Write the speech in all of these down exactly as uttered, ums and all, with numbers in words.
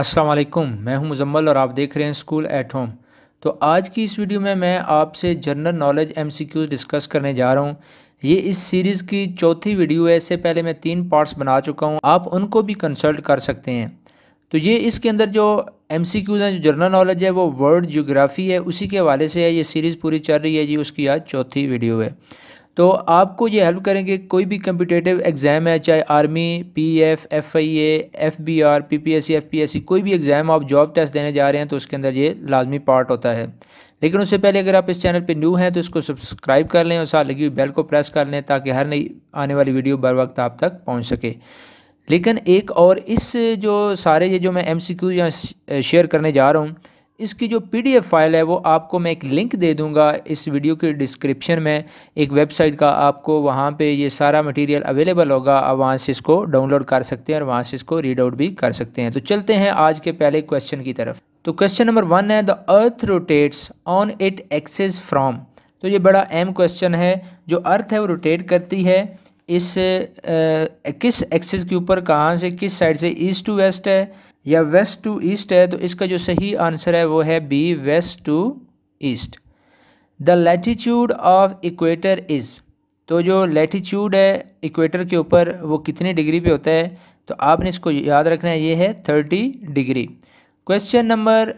अस्सलाम वालेकुम, मैं हूं मुजम्मल और आप देख रहे हैं स्कूल एट होम। तो आज की इस वीडियो में मैं आपसे जनरल नॉलेज एमसीक्यूज डिस्कस करने जा रहा हूं। ये इस सीरीज़ की चौथी वीडियो है। इससे पहले मैं तीन पार्ट्स बना चुका हूं, आप उनको भी कंसल्ट कर सकते हैं। तो ये इसके अंदर जो एमसीक्यूज हैं, जो जनरल नॉलेज है, वो वर्ल्ड ज्योग्राफी है, उसी के हवाले से है। ये सीरीज़ पूरी चल रही है जी, उसकी आज चौथी वीडियो है। तो आपको ये हेल्प करेंगे, कोई भी कम्पिटेटिव एग्ज़ाम है, चाहे army, PF, FIA, FBR, PPSC, FPSC, कोई भी एग्ज़ाम आप जॉब टेस्ट देने जा रहे हैं तो उसके अंदर ये लाजमी पार्ट होता है। लेकिन उससे पहले अगर आप इस चैनल पे न्यू हैं तो इसको सब्सक्राइब कर लें और साथ लगी हुई बेल को प्रेस कर लें ताकि हर नई आने वाली वीडियो बर वक्त आप तक पहुँच सके। लेकिन एक और इस जो सारे ये जो मैं एम सी क्यू यहाँ शेयर करने जा रहा हूँ, इसकी जो पीडीएफ फाइल है वो आपको मैं एक लिंक दे दूंगा इस वीडियो के डिस्क्रिप्शन में, एक वेबसाइट का। आपको वहाँ पे ये सारा मटेरियल अवेलेबल होगा, आप वहाँ से इसको डाउनलोड कर सकते हैं और वहाँ से इसको रीड आउट भी कर सकते हैं। तो चलते हैं आज के पहले क्वेश्चन की तरफ। तो क्वेश्चन नंबर वन है, the earth rotates on it axis from. तो ये बड़ा अहम क्वेश्चन है। जो अर्थ है वो रोटेट करती है इस आ, किस एक्सेस के ऊपर, कहाँ से, किस साइड से, ईस्ट टू वेस्ट है या वेस्ट टू ईस्ट है। तो इसका जो सही आंसर है वो है B, west to east. The latitude of equator is. तो जो लैटीट्यूड है इक्वेटर के ऊपर वो कितनी डिग्री पे होता है, तो आपने इसको याद रखना है, ये है तीस डिग्री। क्वेश्चन नंबर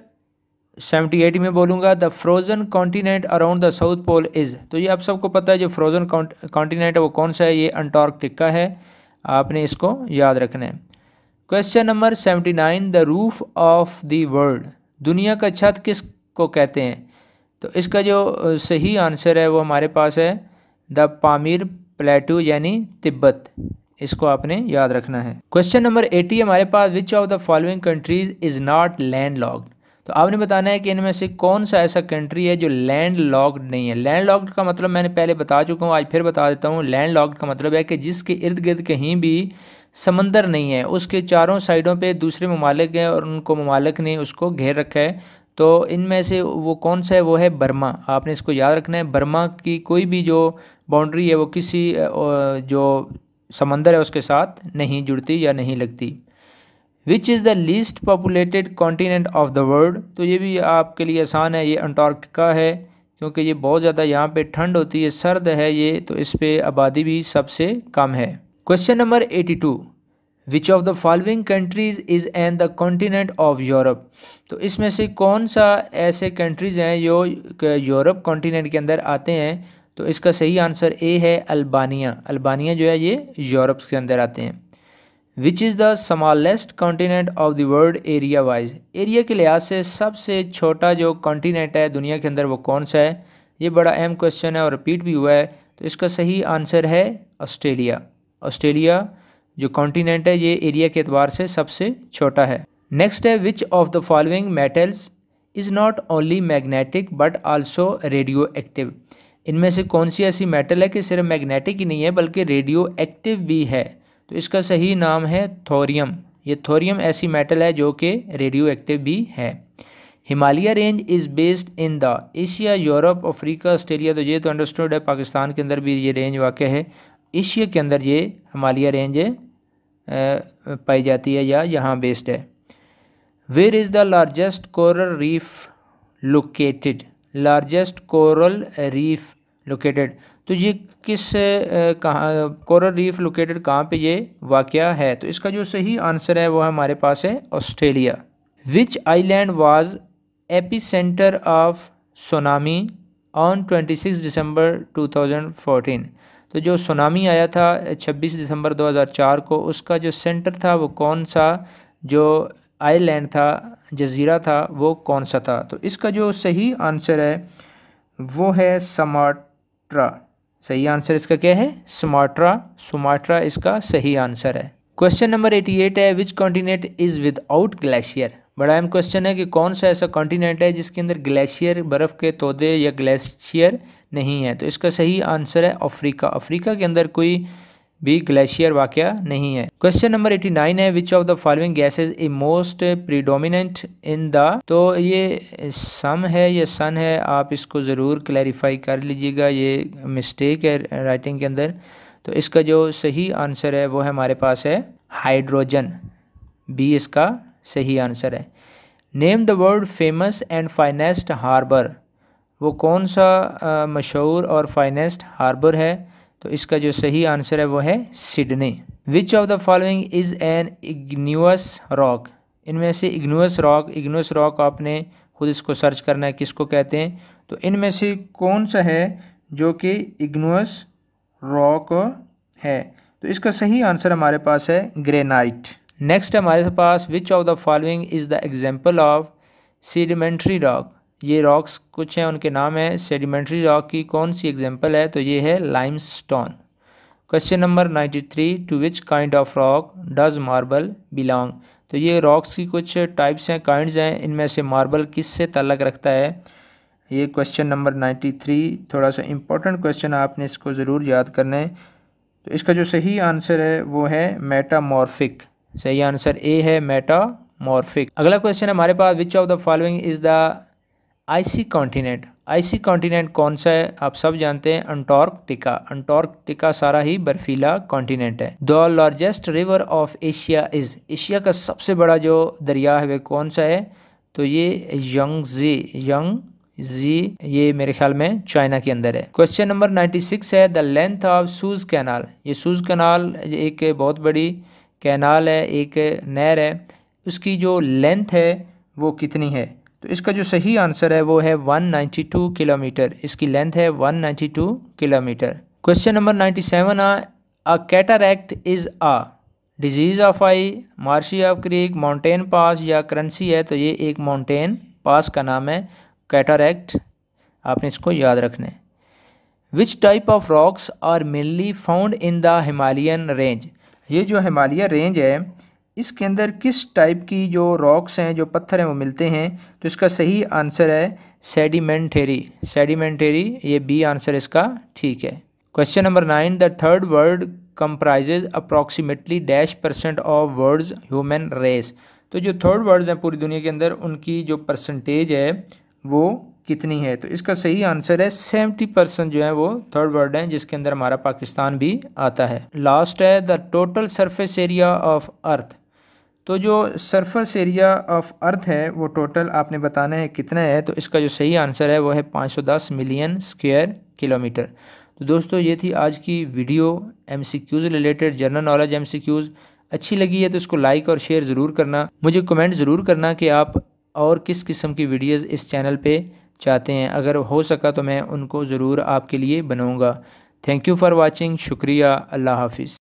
सेवेंटी एट में बोलूँगा, the frozen continent around the south pole is. तो ये आप सबको पता है, जो फ्रोज़न कॉन्टीनेंट है वो कौन सा है, ये अंटार्कटिका है, आपने इसको याद रखना है। Question number seventy nine, the roof of the world. दुनिया का छत किस को कहते हैं, तो इसका जो सही आंसर है वो हमारे पास है द पामीर प्लेटू, यानी तिब्बत, इसको आपने याद रखना है। क्वेश्चन नंबर एटी हमारे पास, which of the following countries is not land locked. तो आपने बताना है कि इनमें से कौन सा ऐसा कंट्री है जो लैंड लॉक्ड नहीं है। लैंड लॉक्ड का मतलब मैंने पहले बता चुका हूँ, आज फिर बता देता हूँ। लैंड लॉक्ड का मतलब है कि जिसके इर्द गिर्द कहीं भी समंदर नहीं है, उसके चारों साइडों पे दूसरे ममालिक हैं और उनको ममालिक ने उसको घेर रखा है। तो इनमें से वो कौन सा है, वो है बर्मा, आपने इसको याद रखना है। बर्मा की कोई भी जो बाउंड्री है वो किसी जो समंदर है उसके साथ नहीं जुड़ती या नहीं लगती। Which is the least populated continent of the world. तो ये भी आपके लिए आसान है, ये अंटार्कटिका है, क्योंकि ये बहुत ज़्यादा यहाँ पे ठंड होती है, सर्द है ये, तो इस पे आबादी भी सबसे कम है। Question number eighty two, which of the following countries is in the continent of Europe. तो इसमें से कौन सा ऐसे कंट्रीज़ हैं जो यूरोप कॉन्टीनेंट के अंदर आते हैं, तो इसका सही आंसर ए है, अल्बानिया। अल्बानिया जो है ये यूरोप के अंदर आते हैं। Which is the smallest continent of the world area wise. Area के लिहाज से सबसे छोटा जो कॉन्टीनेंट है दुनिया के अंदर वो कौन सा है, ये बड़ा अहम क्वेश्चन है और रिपीट भी हुआ है। तो इसका सही आंसर है ऑस्ट्रेलिया। ऑस्ट्रेलिया जो कॉन्टीनेंट है ये एरिया के एतबार से सबसे छोटा है। नेक्स्ट है, which of the following metals is not only magnetic but also radioactive. इनमें से कौन सी ऐसी मेटल है कि सिर्फ मैग्नेटिक ही नहीं है बल्कि रेडियो एक्टिव भी है, तो इसका सही नाम है थोरियम। ये थोरियम ऐसी मेटल है जो कि रेडियो एक्टिव भी है। Himalaya range is based in the Asia, Europe, Africa, Australia. तो ये तो अंडरस्टूड है, पाकिस्तान के अंदर भी ये रेंज वाक़ है। एशिया के अंदर ये हिमालय रेंज पाई जाती है या यहाँ बेस्ड है। Where is the largest coral reef located. Largest coral reef located, तो ये किस कहाँ कोरल रीफ लोकेटेड कहाँ पे ये वाक़या है, तो इसका जो सही आंसर है वो हमारे पास है Australia. Which island was epicentre of tsunami on छब्बीस दिसंबर दो हज़ार चौदह। तो जो सुनामी आया था छब्बीस दिसंबर दो हज़ार चार को, उसका जो सेंटर था वो कौन सा, जो आइलैंड था, जजीरा था, वो कौन सा था, तो इसका जो सही आंसर है वो है समाट्रा। सही आंसर इसका क्या है, सुमाट्रा। सुमाट्रा इसका सही आंसर है। क्वेश्चन नंबर अठासी है, which continent is without glacier. बड़ा अहम क्वेश्चन है कि कौन सा ऐसा कॉन्टीनेंट है जिसके अंदर ग्लेशियर, बर्फ़ के तोदे या ग्लेशियर नहीं है, तो इसका सही आंसर है अफ्रीका। अफ्रीका के अंदर कोई भी ग्लेशियर वाक़या नहीं है। क्वेश्चन नंबर नवासी है, which of the following gases is most predominant in the. तो ये सम है या सन है, आप इसको ज़रूर क्लैरिफाई कर लीजिएगा, ये मिस्टेक है राइटिंग के अंदर। तो इसका जो सही आंसर है वो हमारे पास है हाइड्रोजन, बी इसका सही आंसर है। Name the world famous and finest harbour, वो कौन सा आ, मशहूर और फाइनेस्ट हार्बर है, तो इसका जो सही आंसर है वो है Sydney. Which of the following is an igneous rock, इनमें से इग्नियस रॉक, इग्नियस रॉक आपने खुद इसको सर्च करना है किसको कहते हैं, तो इनमें से कौन सा है जो कि इग्नियस रॉक है, तो इसका सही आंसर हमारे पास है ग्रेनाइट। नेक्स्ट हमारे पास which of the following is the example of sedimentary rock, ये रॉक्स कुछ हैं उनके नाम है, सेडिमेंट्री रॉक की कौन सी एग्जाम्पल है, तो ये है limestone. Question number ninety three, to which kind of rock does marble belong, तो ये रॉक्स की कुछ टाइप्स हैं, काइंड्स हैं, इनमें से मार्बल किस से ताल्लुक़ रखता है, ये क्वेश्चन नंबर नाइन्टी थ्री थोड़ा सा इंपॉर्टेंट क्वेश्चन, आपने इसको ज़रूर याद करना है। तो इसका जो सही आंसर है वो है मेटामॉर्फिक, सही आंसर ए है मेटामॉर्फिक। अगला क्वेश्चन हमारे पास which of the following is the icy continent, icy continent कौन सा है, आप सब जानते हैं अंटार्कटिका, अंटार्कटिका सारा ही बर्फीला कॉन्टीनेंट है। The largest river of Asia is, Asia का सबसे बड़ा जो दरिया है वह कौन सा है, तो ये यंगजी, यंगजी ये मेरे ख्याल में चाइना के अंदर है। क्वेश्चन नंबर नाइन्टी सिक्स है the length of Suez canal, ये सूज कैनाल एक बहुत बड़ी कैनाल है, एक नहर है, उसकी जो लेंथ है वो कितनी है, तो इसका जो सही आंसर है वो है वन नाइन्टी टू किलोमीटर, इसकी लेंथ है one ninety two kilometre. Question number ninety seven आ, a cataract is a disease of eye, marshy of creek, mountain pass या करंसी है, तो ये एक माउंटेन पास का नाम है कैटरैक्ट, आपने इसको याद रखना है। Which type of rocks are mainly found in the Himalayan range, ये जो हिमालय रेंज है इसके अंदर किस टाइप की जो रॉक्स हैं, जो पत्थर हैं वो मिलते हैं, तो इसका सही आंसर है सेडिमेंटेरी, सेडिमेंटेरी ये बी आंसर इसका ठीक है। Question number nine, the third world comprises approximately dash percent of world's human race, तो जो थर्ड वर्ल्ड्स हैं पूरी दुनिया के अंदर उनकी जो परसेंटेज है वो कितनी है, तो इसका सही आंसर है सेवेंटी परसेंट जो है वो थर्ड वर्ल्ड है, जिसके अंदर हमारा पाकिस्तान भी आता है। लास्ट है the total surface area of earth, तो जो सरफेस एरिया ऑफ अर्थ है वो टोटल आपने बताना है कितना है, तो इसका जो सही आंसर है वो है पाँच सौ दस मिलियन स्क्वायर किलोमीटर। तो दोस्तों ये थी आज की video MCQs related, general knowledge MCQs. अच्छी लगी है तो इसको लाइक और शेयर ज़रूर करना, मुझे कमेंट ज़रूर करना कि आप और किस किस्म की वीडियोज़ इस चैनल पर चाहते हैं, अगर हो सका तो मैं उनको ज़रूर आपके लिए बनाऊँगा। थैंक यू फ़ॉर वॉचिंग, शुक्रिया, अल्लाह हाफिज़।